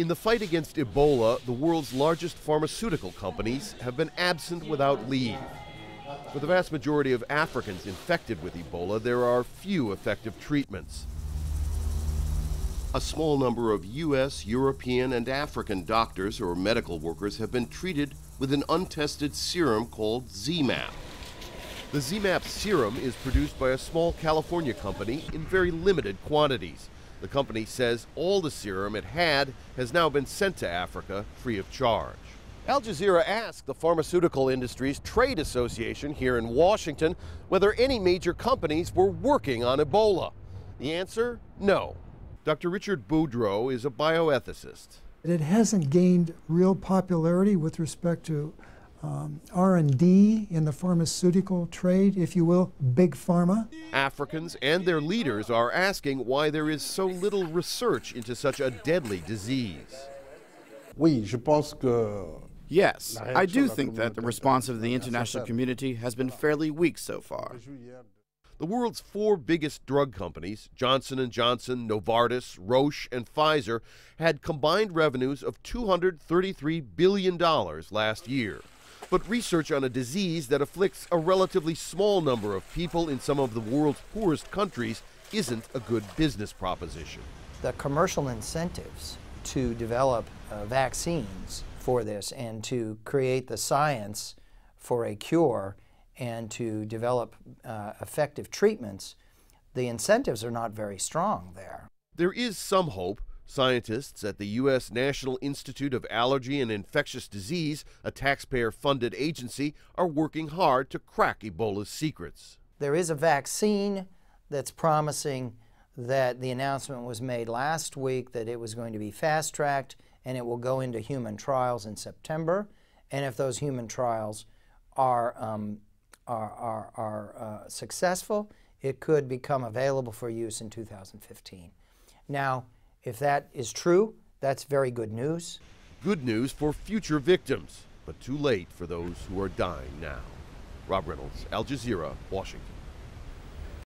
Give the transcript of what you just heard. In the fight against Ebola, the world's largest pharmaceutical companies have been absent without leave. For the vast majority of Africans infected with Ebola, there are few effective treatments. A small number of U.S., European, and African doctors or medical workers have been treated with an untested serum called ZMapp. The ZMapp serum is produced by a small California company in very limited quantities. The company says all the serum it had has now been sent to Africa free of charge. Al Jazeera asked the Pharmaceutical Industries Trade Association here in Washington whether any major companies were working on Ebola. The answer, no. Dr. Richard Boudreaux is a bioethicist. It hasn't gained real popularity with respect to R&D in the pharmaceutical trade, if you will, big pharma. Africans and their leaders are asking why there is so little research into such a deadly disease. Yes, I do think that the response of the international community has been fairly weak so far. The world's four biggest drug companies, Johnson & Johnson, Novartis, Roche, and Pfizer, had combined revenues of $233 billion last year. But research on a disease that afflicts a relatively small number of people in some of the world's poorest countries isn't a good business proposition. The commercial incentives to develop vaccines for this and to create the science for a cure and to develop effective treatments, the incentives are not very strong there. There is some hope. Scientists at the U.S. National Institute of Allergy and Infectious Disease, a taxpayer-funded agency, are working hard to crack Ebola's secrets. There is a vaccine that's promising that the announcement was made last week that it was going to be fast-tracked and it will go into human trials in September. And if those human trials are successful, it could become available for use in 2015. Now, if that is true, that's very good news. Good news for future victims, but too late for those who are dying now. Rob Reynolds, Al Jazeera, Washington.